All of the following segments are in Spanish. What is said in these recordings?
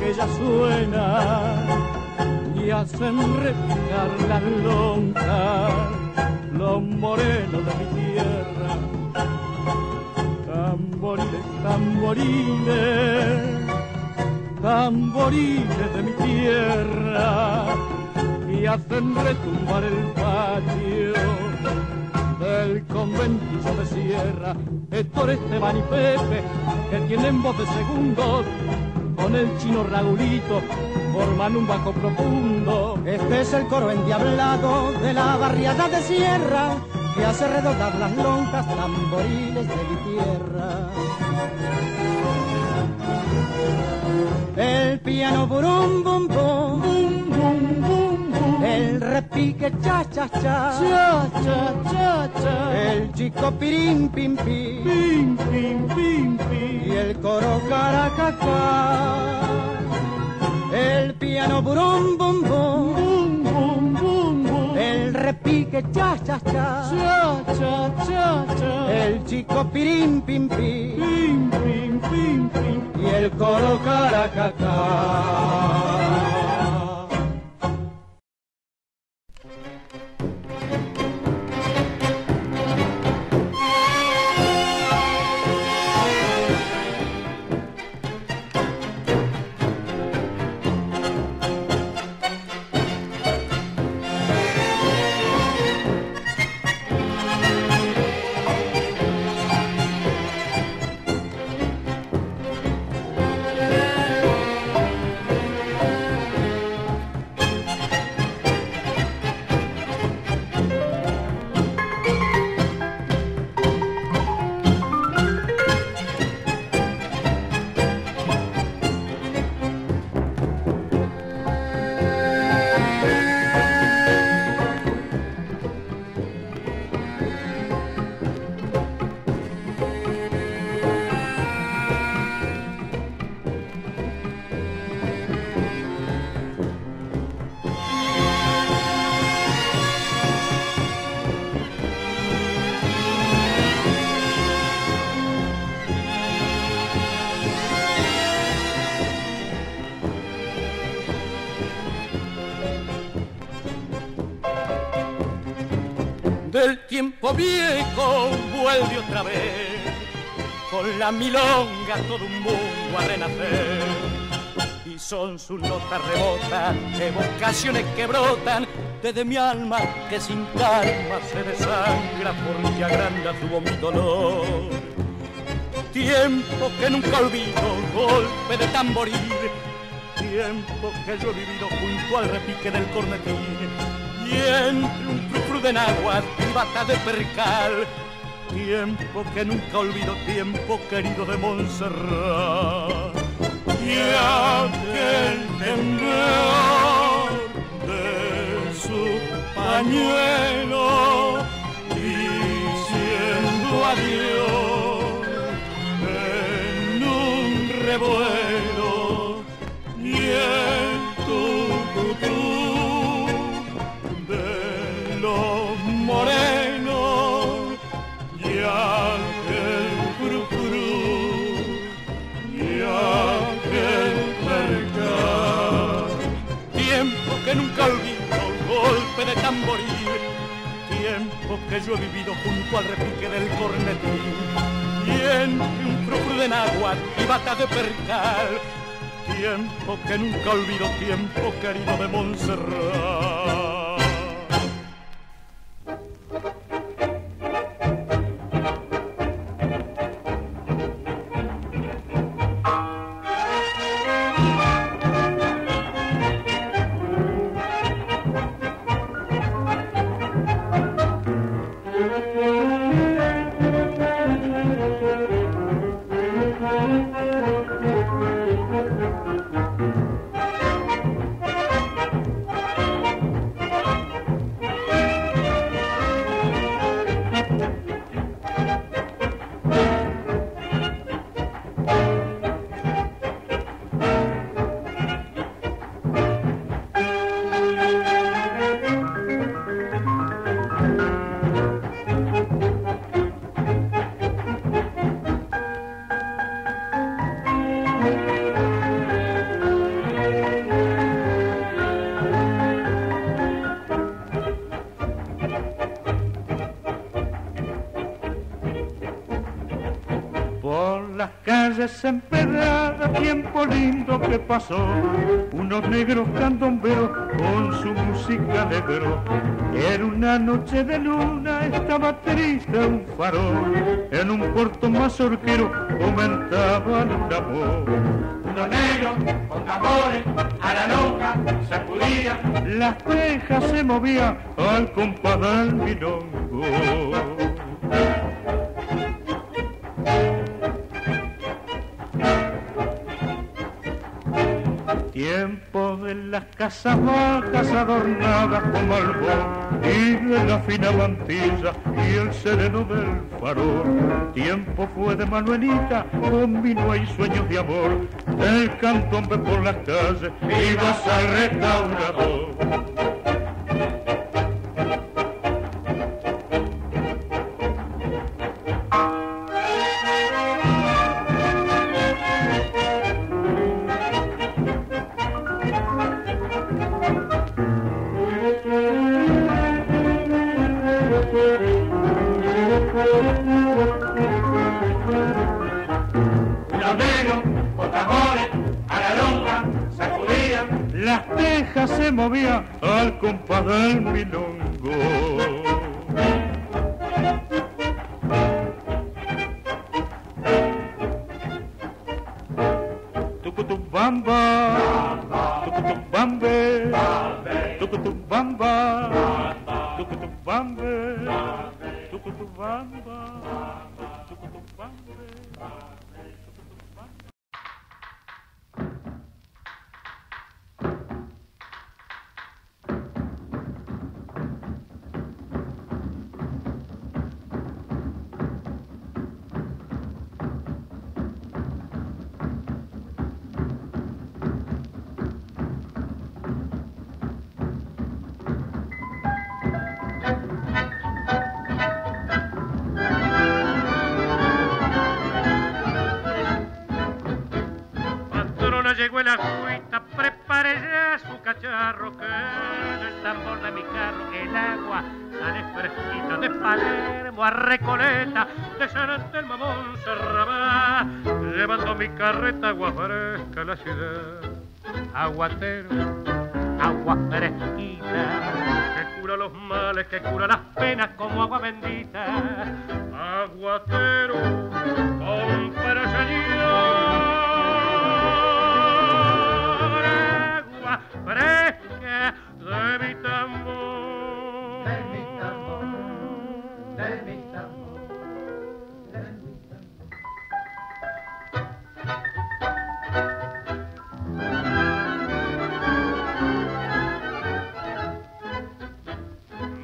que ya suena y hacen repicar las lonjas, los morenos de mi tierra. Tamboriles, tamboriles, tamboriles de mi tierra, y hacen retumbar el patio del conventillo de sierra. Héctor, Esteban y Pepe, que tienen voz de segundos, con el chino Raulito forman un bajo profundo. Este es el coro endiablado de la barriada de sierra, que hace redoblar las lonjas, tamboriles de mi tierra. El piano burum bum bum, bum, bum, bum, bum. El repique cha cha cha, cha cha cha cha. El chico pirim pim pim, pim pim pim pim. Y el coro caracacá. El piano burum bum bum, bum, bum, bum, bum. El repique cha cha cha, cha cha cha cha. El chico pirim pim pim, pim pim pim pim. Y el coro caracacá. El tiempo viejo vuelve otra vez, con la milonga todo un mundo a renacer. Y son sus notas rebotan, evocaciones que brotan desde mi alma que sin calma se desangra porque agranda tuvo mi dolor. Tiempo que nunca olvido, golpe de tamboril, tiempo que yo he vivido junto al repique del cornetín. Y entre un frufru de naguas y bata de percal, tiempo que nunca olvido, tiempo querido de Montserrat. Y aquel temblor de su pañuelo diciendo adiós en un revuelo. Y el tucutú moreno y aquel curú y aquel percal. Tiempo que nunca olvido, golpe de tamboril, tiempo que yo he vivido junto al repique del cornetín. Y entre un frufru de náhuatl y bata de percal, tiempo que nunca olvido, tiempo querido de Montserrat. tiempo lindo que pasó, unos negros candomberos con su música alegró. Era una noche de luna, estaba triste un farol, en un puerto mazorquero comentaban un amor. Unos negros con tambores a la loca sacudían, las tejas se movían al compás del milongo. Tiempo de las casas bajas adornadas con malvón y de la fina mantilla y el sereno del farol. Tiempo fue de Manuelita con vino y sueños de amor, del candombe por las calles ibas al restaurador. Se movía al compás del milongo. Tucutubamba, tucutubambe, tucutubamba, tucutubambe, tucutubamba, tucutubambe. Llegó el agüita, prepare ya su cacharro, que en el tambor de mi carro el agua sale fresquita de Palermo a Recoleta, de San Antelmo a Montserrat, llevando mi carreta agua fresca a la ciudad. Aguatero, agua fresquita, que cura los males, que cura las penas como agua bendita. Aguatero, compra señor. Fresca de mi tambor, de mi tambor, de mi tambor, de mi tambor.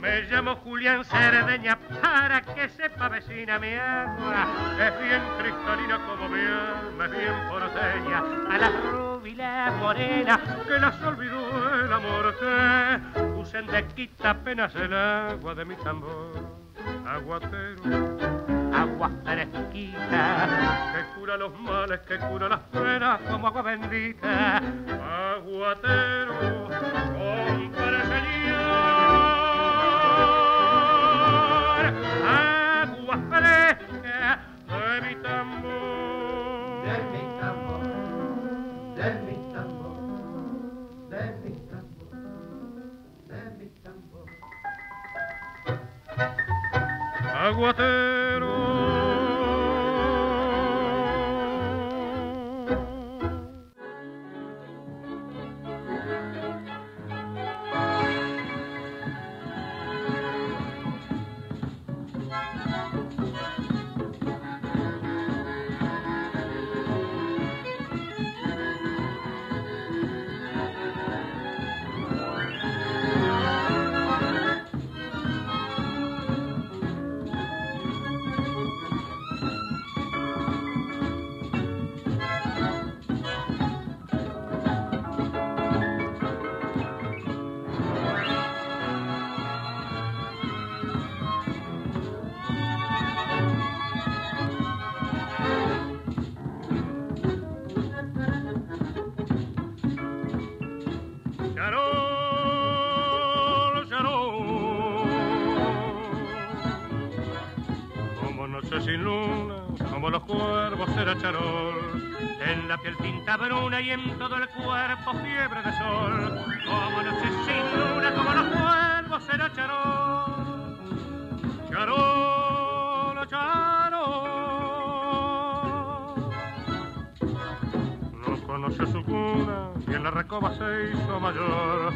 Me llamo Julián Cerdeña, para que sepa vecina mi agua, es bien cristalina como mi alma, es bien porteña, a la rubia morena que las olvidó el amor, que usen de quita apenas el agua de mi tambor. Aguatero, agua fresquita, que cura los males, que cura las penas como agua bendita. Aguatero, compre señor. Agua fresca de mi tambor, de mi tambor, de mi tambor, de mi tambor, de mi tambor. Aguatero, como los cuervos era charol, en la piel tinta bruna y en todo el cuerpo fiebre de sol, como noche sin luna, como los cuervos era charol, charol, charol. No conoció su cuna y en la recoba se hizo mayor,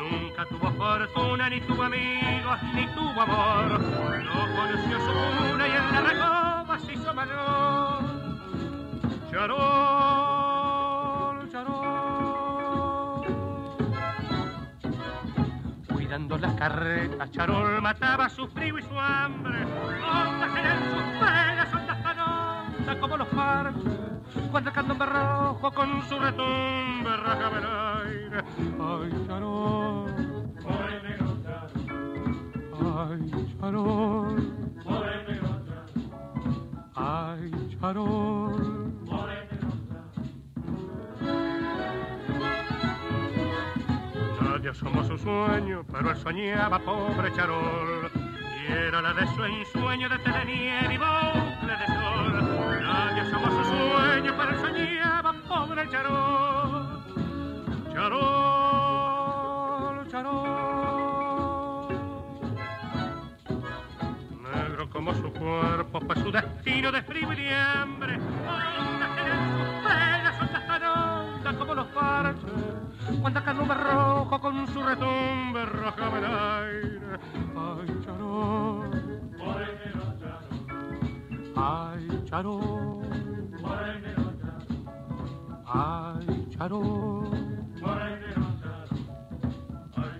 nunca tuvo fortuna, ni tuvo amigos, ni tuvo amor, no conoció su cuna y en la recoba se hizo mayor. Charol, charol. Cuidando las carretas, charol mataba su frío y su hambre. Ondas eran sus penas, ondas tan hondas como los barcos. Cuando el candombe rojo con su retumbe rajaba el aire. Ay, charol, ay, charol, ay, charol. Nadie asomó su sueño, pero él soñaba, pobre charol, y era la de su ensueño de telenieve y bucle de sol. Nadie asomó su sueño, pero él soñaba, pobre charol, charol, charol. Negro como su cuerpo fue su destino de frío y de hambre, ondas en sus penas, ondas tan hondas como los parches. Cuando candombe rojo con su retumbe rajaba el aire. Ay, charol, morenero charol, ay, charol, morenero charol, ay, charol, morenero charol, ay,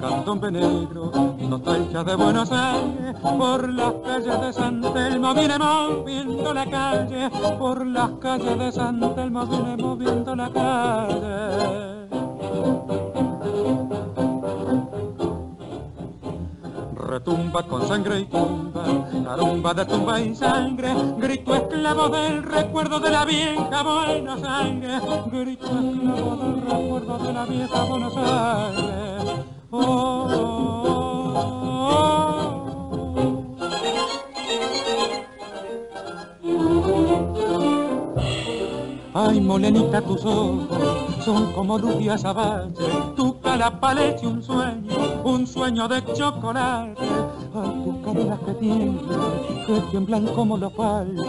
candombe negro, nostalgia de Buenos Aires, por las calles de San Telmo viene moviendo la calle, por las calles de San Telmo viene moviendo la calle. Retumba con sangre y tumba, carumba de tumba y sangre, grito esclavo del recuerdo de la vieja Buenos Aires, grito esclavo del recuerdo de la vieja Buenos Aires. Oh, oh, oh, oh. Ay, molenita, tus ojos son como luz de azabache, tu cara parece un sueño de chocolate. Ay, tus caderas que tiemblan como los palmes.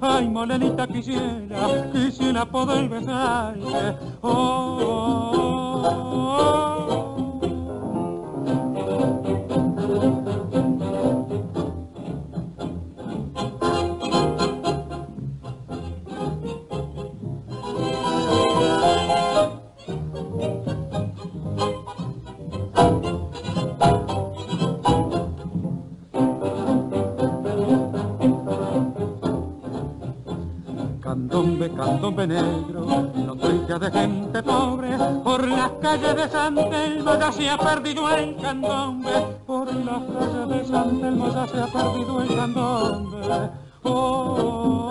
Ay, molenita, quisiera poder besarte. Oh, oh, oh, oh. Candombe negro, nostalgia de gente pobre, por las calles de San Telmo ya se ha perdido el candombe, por las calles de San Telmo ya se ha perdido el candombe. Oh, oh, oh.